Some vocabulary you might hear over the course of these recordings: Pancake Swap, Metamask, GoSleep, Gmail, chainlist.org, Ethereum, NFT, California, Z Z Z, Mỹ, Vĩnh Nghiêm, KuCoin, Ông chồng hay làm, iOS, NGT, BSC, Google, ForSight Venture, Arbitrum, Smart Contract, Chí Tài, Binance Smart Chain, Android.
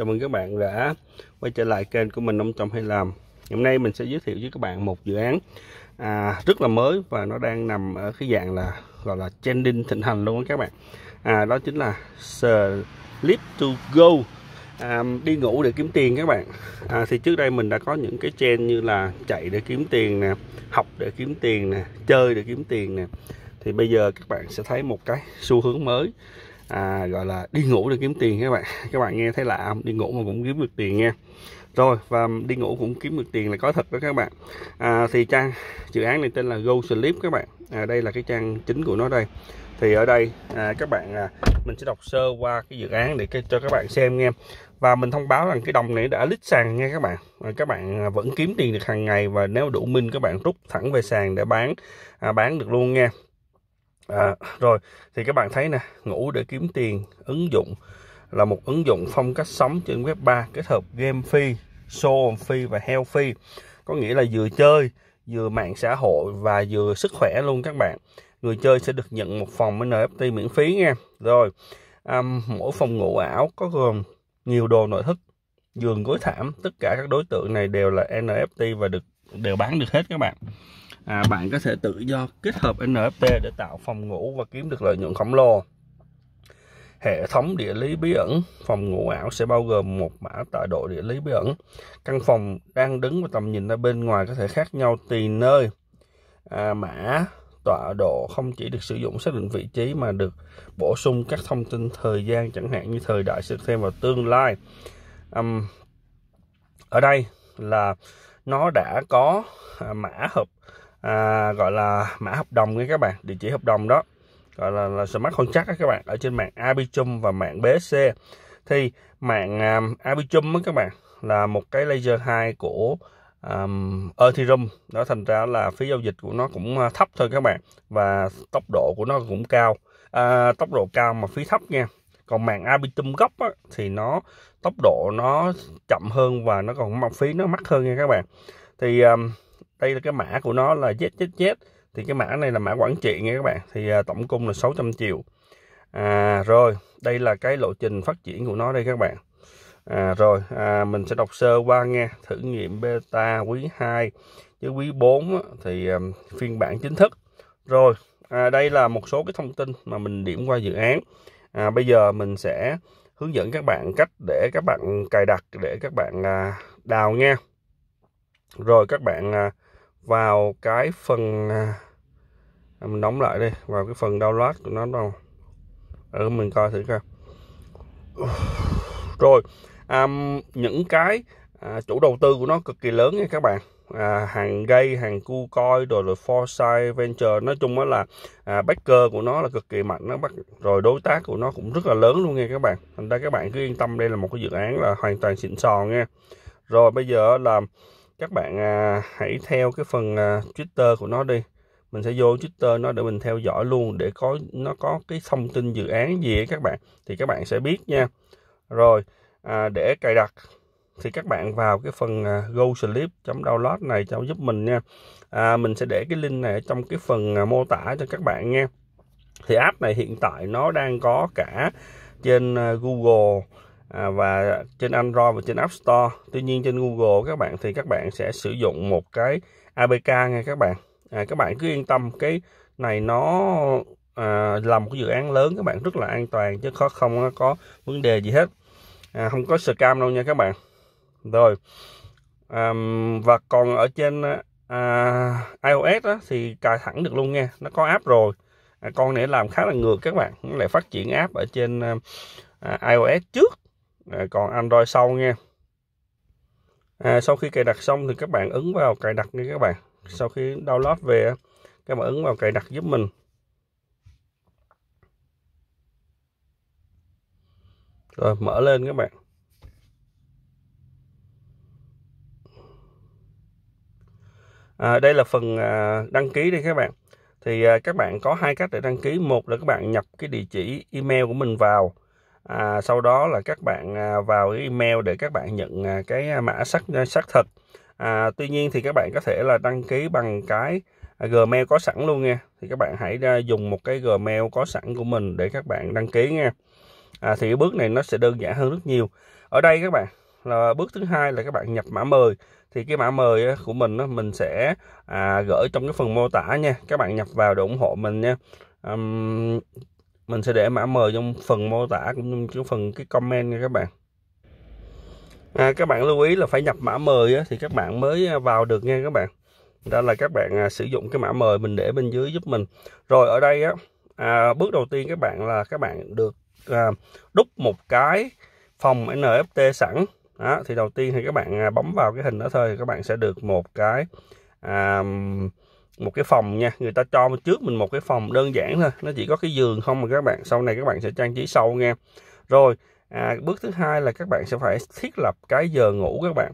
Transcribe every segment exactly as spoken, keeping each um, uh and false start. Chào mừng các bạn đã quay trở lại kênh của mình, Ông Trọng Hay Làm. Hôm nay mình sẽ giới thiệu với các bạn một dự án à, rất là mới và nó đang nằm ở cái dạng là gọi là trending thịnh hành luôn đó các bạn. À, đó chính là Sleep to Go, à, đi ngủ để kiếm tiền các bạn. À, thì trước đây mình đã có những cái trend như là chạy để kiếm tiền nè, học để kiếm tiền nè, chơi để kiếm tiền nè. Thì bây giờ các bạn sẽ thấy một cái xu hướng mới. À, gọi là đi ngủ để kiếm tiền các bạn. Các bạn nghe thấy lạ không? Đi ngủ mà cũng kiếm được tiền nha. Rồi, và đi ngủ cũng kiếm được tiền là có thật đó các bạn. à, Thì trang dự án này tên là GoSleep các bạn. à, Đây là cái trang chính của nó đây. Thì ở đây à, các bạn à, mình sẽ đọc sơ qua cái dự án để cho các bạn xem nha. Và mình thông báo rằng cái đồng này đã lít sàn nha các bạn. à, Các bạn vẫn kiếm tiền được hàng ngày. Và nếu đủ minh các bạn rút thẳng về sàn để bán à, bán được luôn nha. À, rồi thì các bạn thấy nè, ngủ để kiếm tiền ứng dụng là một ứng dụng phong cách sống trên web ba kết hợp game free, show free và health free, có nghĩa là vừa chơi vừa mạng xã hội và vừa sức khỏe luôn các bạn. Người chơi sẽ được nhận một phòng en ép tê miễn phí nha. Rồi à, mỗi phòng ngủ ảo có gồm nhiều đồ nội thất, giường, gối, thảm, tất cả các đối tượng này đều là en ép tê và được đều bán được hết các bạn. À, bạn có thể tự do kết hợp en ép tê để tạo phòng ngủ và kiếm được lợi nhuận khổng lồ. Hệ thống địa lý bí ẩn phòng ngủ ảo sẽ bao gồm một mã tọa độ địa lý bí ẩn. Căn phòng đang đứng và tầm nhìn ra bên ngoài có thể khác nhau tùy nơi. À, mã tọa độ không chỉ được sử dụng xác định vị trí mà được bổ sung các thông tin thời gian, chẳng hạn như thời đại sự thêm vào tương lai. À, ở đây là nó đã có mã hợp À, gọi là mã hợp đồng nha các bạn, địa chỉ hợp đồng đó gọi là, là Smart Contract các bạn, ở trên mạng Arbitrum và mạng bê ét xê. Thì mạng um, Arbitrum đó các bạn là một cái layer hai của um, Ethereum đó, thành ra là phí giao dịch của nó cũng thấp thôi các bạn, và tốc độ của nó cũng cao, à, tốc độ cao mà phí thấp nha. Còn mạng Arbitrum gốc á, thì nó tốc độ nó chậm hơn và nó còn mọc phí nó mắc hơn nha các bạn. Thì um, đây là cái mã của nó là Z Z Z. Thì cái mã này là mã quản trị nha các bạn. Thì à, tổng cung là sáu trăm triệu. à, Rồi đây là cái lộ trình phát triển của nó đây các bạn. à, Rồi à, mình sẽ đọc sơ qua nha. Thử nghiệm beta quý hai chứ quý bốn thì à, phiên bản chính thức. Rồi à, đây là một số cái thông tin mà mình điểm qua dự án. à, Bây giờ mình sẽ hướng dẫn các bạn cách để các bạn cài đặt, để các bạn à, đào nha. Rồi các bạn à, vào cái phần à, mình đóng lại đi, vào cái phần download của nó đâu. Ừ, mình coi thử coi. Rồi à, những cái à, chủ đầu tư của nó cực kỳ lớn nha các bạn. à, Hàng gây, hàng KuCoin, rồi rồi ForSight Venture, nói chung đó là à, backer của nó là cực kỳ mạnh đó. Rồi đối tác của nó cũng rất là lớn luôn nha các bạn. Thành ra các bạn cứ yên tâm, đây là một cái dự án là hoàn toàn xịn sò nha. Rồi bây giờ là các bạn à, hãy theo cái phần à, Twitter của nó đi. Mình sẽ vô Twitter nó để mình theo dõi luôn, để có nó có cái thông tin dự án gì ấy các bạn, thì các bạn sẽ biết nha. Rồi à, để cài đặt thì các bạn vào cái phần à, GoSleep.download này cho giúp mình nha. à, Mình sẽ để cái link này ở trong cái phần à, mô tả cho các bạn nha. Thì app này hiện tại nó đang có cả trên à, Google À, và trên Android và trên App Store. Tuy nhiên trên Google các bạn thì các bạn sẽ sử dụng một cái a pê ca nha các bạn. à, Các bạn cứ yên tâm, cái này nó à, là một dự án lớn, các bạn rất là an toàn chứ khó không có vấn đề gì hết. à, Không có scam đâu nha các bạn. Rồi à, và còn ở trên à, iOS á, thì cài thẳng được luôn nha, nó có app rồi. à, Con này làm khá là ngược các bạn, nó lại phát triển app ở trên à, iOS trước, À, còn Android sau nha. à, Sau khi cài đặt xong thì các bạn ấn vào cài đặt nha các bạn. Sau khi download về các bạn ấn vào cài đặt giúp mình. Rồi mở lên các bạn. à, Đây là phần à, đăng ký đây các bạn. Thì à, các bạn có hai cách để đăng ký. Một là các bạn nhập cái địa chỉ email của mình vào. À, sau đó là các bạn à, vào cái email để các bạn nhận à, cái mã xác xác thực. à, Tuy nhiên thì các bạn có thể là đăng ký bằng cái à, Gmail có sẵn luôn nha. Thì các bạn hãy à, dùng một cái Gmail có sẵn của mình để các bạn đăng ký nha. à, thì bước này nó sẽ đơn giản hơn rất nhiều. Ở đây các bạn là bước thứ hai là các bạn nhập mã mời. Thì cái mã mời của mình đó, mình sẽ à, gửi trong cái phần mô tả nha. Các bạn nhập vào để ủng hộ mình nha. um, Mình sẽ để mã mời trong phần mô tả cũng như phần cái comment nha các bạn. à, Các bạn lưu ý là phải nhập mã mời á, thì các bạn mới vào được nha các bạn. Đó là các bạn à, sử dụng cái mã mời mình để bên dưới giúp mình. Rồi ở đây á, à, bước đầu tiên các bạn là các bạn được à, đúc một cái phòng en ép tê sẵn. Đó, thì đầu tiên thì các bạn bấm vào cái hình đó thôi, các bạn sẽ được một cái à, một cái phòng nha. Người ta cho trước mình một cái phòng đơn giản thôi, nó chỉ có cái giường không mà các bạn. Sau này các bạn sẽ trang trí sâu nha. Rồi à, bước thứ hai là các bạn sẽ phải thiết lập cái giờ ngủ các bạn.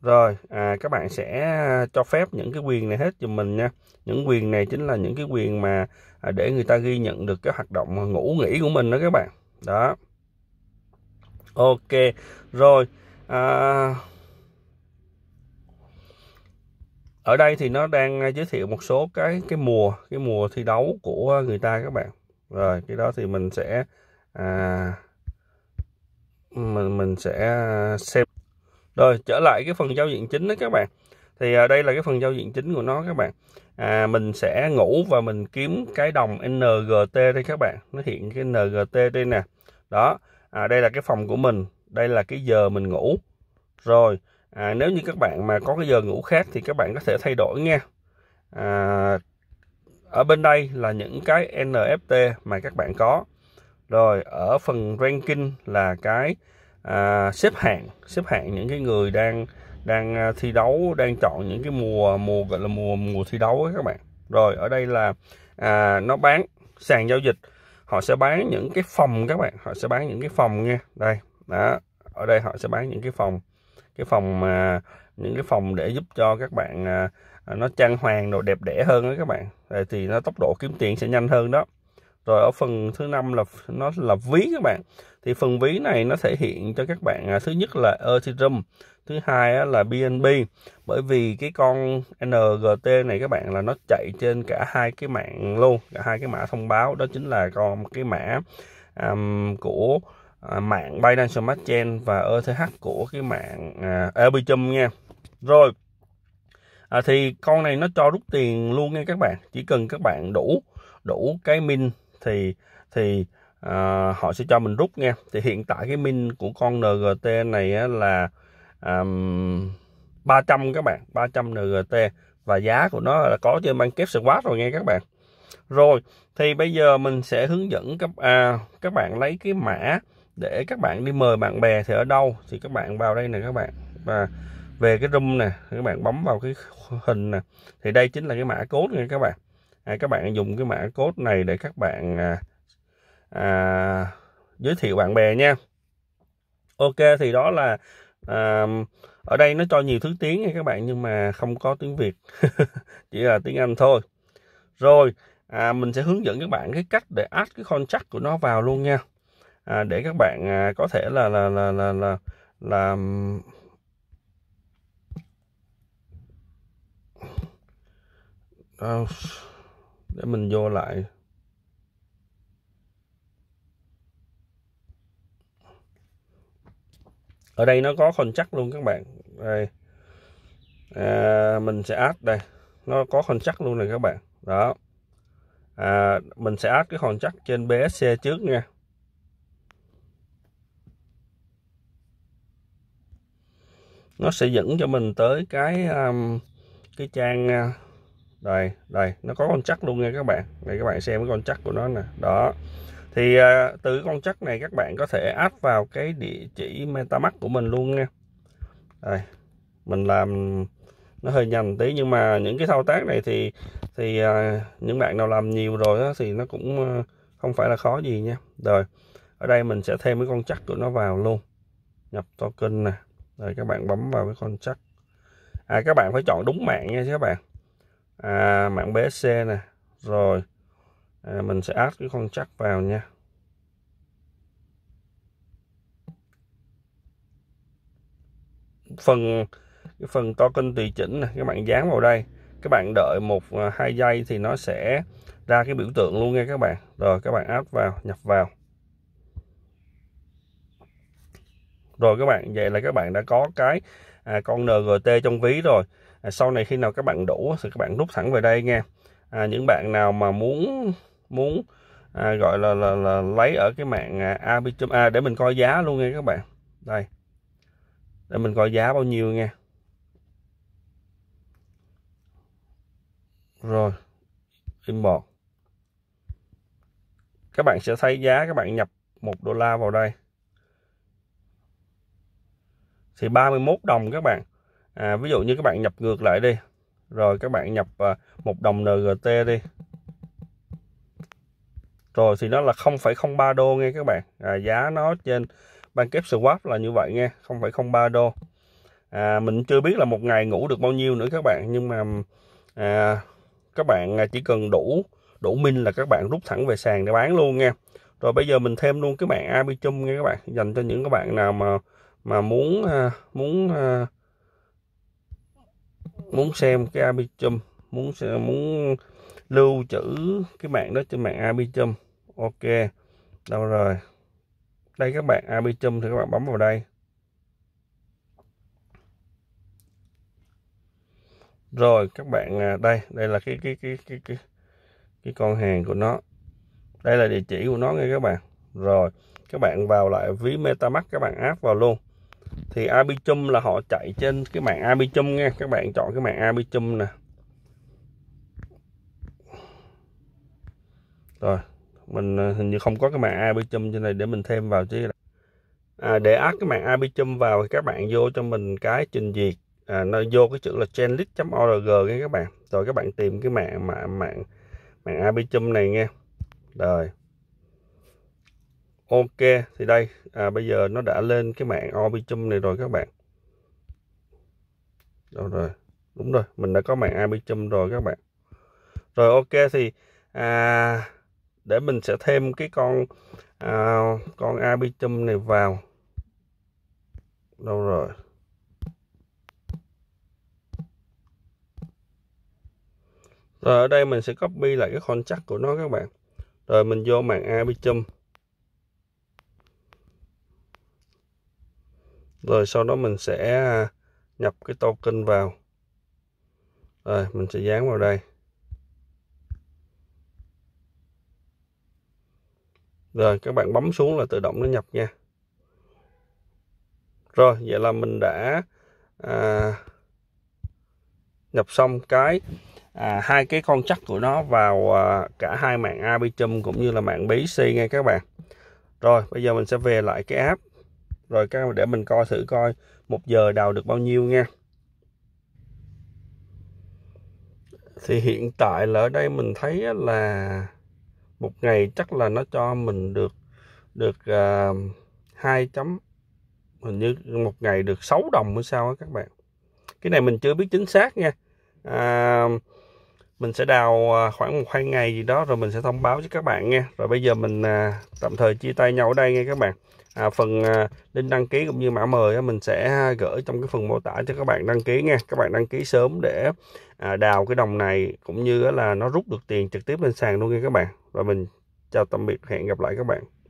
Rồi à, các bạn sẽ cho phép những cái quyền này hết cho mình nha. Những quyền này chính là những cái quyền mà à, để người ta ghi nhận được cái hoạt động ngủ nghỉ của mình đó các bạn. Đó. Ok. Rồi à, ở đây thì nó đang giới thiệu một số cái cái mùa cái mùa thi đấu của người ta các bạn. Rồi cái đó thì mình sẽ à, mình mình sẽ xem. Rồi trở lại cái phần giao diện chính đó các bạn. Thì à, đây là cái phần giao diện chính của nó các bạn. à, Mình sẽ ngủ và mình kiếm cái đồng en giê tê đây các bạn. Nó hiện cái en giê tê đây nè. Đó. À, đây là cái phòng của mình, đây là cái giờ mình ngủ. Rồi à, nếu như các bạn mà có cái giờ ngủ khác thì các bạn có thể thay đổi nha. à, Ở bên đây là những cái en ép tê mà các bạn có. Rồi ở phần ranking là cái à, xếp hạng, xếp hạng những cái người đang đang thi đấu, đang chọn những cái mùa mùa gọi là mùa mùa thi đấu ấy các bạn. Rồi ở đây là à, nó bán sàn giao dịch. Họ sẽ bán những cái phòng các bạn, họ sẽ bán những cái phòng nha. Đây, đó, ở đây họ sẽ bán những cái phòng, cái phòng mà những cái phòng để giúp cho các bạn à, nó trang hoàng đồ đẹp đẽ hơn đó các bạn. Đây, thì nó tốc độ kiếm tiền sẽ nhanh hơn đó. Rồi ở phần thứ năm là nó là ví các bạn. Thì phần ví này nó thể hiện cho các bạn à, thứ nhất là Ethereum, thứ hai là bê en bê. Bởi vì cái con en giê tê này các bạn là nó chạy trên cả hai cái mạng luôn, cả hai cái mã thông báo. Đó chính là còn cái mã um, của uh, mạng Binance Smart Chain và e thê hát của cái mạng uh, Arbitrum nha. Rồi à, thì con này nó cho rút tiền luôn nha các bạn. Chỉ cần các bạn đủ đủ cái min thì thì à, họ sẽ cho mình rút nha. Thì hiện tại cái min của con en giê tê này á, là um, ba trăm các bạn, ba trăm en giê tê, và giá của nó là có trên Pancake Swap rồi nha các bạn. Rồi thì bây giờ mình sẽ hướng dẫn các à, các bạn lấy cái mã để các bạn đi mời bạn bè. Thì ở đâu thì các bạn vào đây nè các bạn, và về cái room nè các bạn bấm vào cái hình nè, thì đây chính là cái mã code nha các bạn. À, các bạn dùng cái mã code này để các bạn à, à, giới thiệu bạn bè nha. Ok, thì đó là à, ở đây nó cho nhiều thứ tiếng nha các bạn, nhưng mà không có tiếng Việt chỉ là tiếng Anh thôi. Rồi à, mình sẽ hướng dẫn các bạn cái cách để add cái contract của nó vào luôn nha. à, Để các bạn à, có thể là là, là, là, là, là à, để mình vô lại. Ở đây nó có contract luôn các bạn. Đây. À, mình sẽ add đây. Nó có contract luôn này các bạn. Đó. À, mình sẽ add cái contract trên bê ét xê trước nha. Nó sẽ dẫn cho mình tới cái um, cái trang uh, đây, đây, nó có contract luôn nha các bạn. Đây các bạn xem cái contract của nó nè. Đó. Thì à, từ cái contract này các bạn có thể add vào cái địa chỉ MetaMask của mình luôn nha. Đây. Mình làm nó hơi nhầm tí, nhưng mà những cái thao tác này thì thì à, những bạn nào làm nhiều rồi đó, thì nó cũng à, không phải là khó gì nha. Rồi. Ở đây mình sẽ thêm cái contract của nó vào luôn. Nhập token nè. Rồi các bạn bấm vào cái contract. À, các bạn phải chọn đúng mạng nha các bạn. À, mạng bê ét xê nè. Rồi à, mình sẽ add cái contract vào nha. Phần cái phần token tùy chỉnh nè, các bạn dán vào đây. Các bạn đợi một hai giây thì nó sẽ ra cái biểu tượng luôn nha các bạn. Rồi các bạn add vào, nhập vào. Rồi các bạn, vậy là các bạn đã có cái à, con en giê tê trong ví rồi. À, sau này khi nào các bạn đủ thì các bạn rút thẳng về đây nha. À, những bạn nào mà muốn muốn à, gọi là, là, là lấy ở cái mạng à, Arbitrum, à, để mình coi giá luôn nha các bạn. Đây, để mình coi giá bao nhiêu nha. Rồi, import. Các bạn sẽ thấy giá, các bạn nhập một đô la vào đây thì ba mươi mốt đồng các bạn. À, ví dụ như các bạn nhập ngược lại đi. Rồi các bạn nhập một đồng en giê tê đi. Rồi thì nó là không phẩy không ba đô nghe các bạn. À, giá nó trên Pancake Swap là như vậy nghe, không phẩy không ba đô. À, mình chưa biết là một ngày ngủ được bao nhiêu nữa các bạn, nhưng mà à, các bạn chỉ cần đủ đủ min là các bạn rút thẳng về sàn để bán luôn nha. Rồi bây giờ mình thêm luôn cái mạng Arbitrum nha các bạn, dành cho những các bạn nào mà mà muốn muốn muốn xem cái Arbitrum, muốn muốn lưu trữ cái mạng đó trên mạng Arbitrum. Ok, đâu rồi? Đây các bạn, Arbitrum thì các bạn bấm vào đây. Rồi các bạn, đây đây là cái cái cái cái cái, cái con hàng của nó. Đây là địa chỉ của nó nghe các bạn. Rồi các bạn vào lại ví Metamask, các bạn áp vào luôn. Thì Arbitrum là họ chạy trên cái mạng Arbitrum nha. Các bạn chọn cái mạng Arbitrum nè. Rồi, mình hình như không có cái mạng Arbitrum trên này, để mình thêm vào chứ. À, để áp cái mạng Arbitrum vào thì các bạn vô cho mình cái trình duyệt. À, nó vô cái chữ là chainlist chấm org nha các bạn. Rồi các bạn tìm cái mạng mạng mạng, mạng Arbitrum này nha. Rồi. Ok, thì đây à, bây giờ nó đã lên cái mạng Arbitrum này rồi các bạn. Đâu rồi? Đúng rồi, mình đã có mạng Arbitrum rồi các bạn. Rồi ok, thì à, để mình sẽ thêm cái con à, con Arbitrum này vào. Đâu rồi? Rồi ở đây mình sẽ copy lại cái contract của nó các bạn. Rồi mình vô mạng Arbitrum. Rồi sau đó mình sẽ nhập cái token vào. Rồi mình sẽ dán vào đây. Rồi các bạn bấm xuống là tự động nó nhập nha. Rồi vậy là mình đã à, nhập xong cái à, hai cái contract của nó vào à, cả hai mạng Arbitrum cũng như là mạng bê ét xê nghe các bạn. Rồi bây giờ mình sẽ về lại cái app. Rồi các bạn để mình coi thử coi một giờ đào được bao nhiêu nha. Thì hiện tại là ở đây mình thấy là một ngày chắc là nó cho mình được được uh, hai chấm, hình như một ngày được sáu đồng hay sao á các bạn. Cái này mình chưa biết chính xác nha. À, mình sẽ đào khoảng một hai ngày gì đó rồi mình sẽ thông báo cho các bạn nha. Rồi bây giờ mình uh, tạm thời chia tay nhau ở đây nha các bạn. À, phần à, link đăng ký cũng như mã mời mình sẽ gửi trong cái phần mô tả cho các bạn đăng ký nha. Các bạn đăng ký sớm để à, đào cái đồng này cũng như là nó rút được tiền trực tiếp lên sàn luôn nha các bạn. Và mình chào tạm biệt, hẹn gặp lại các bạn.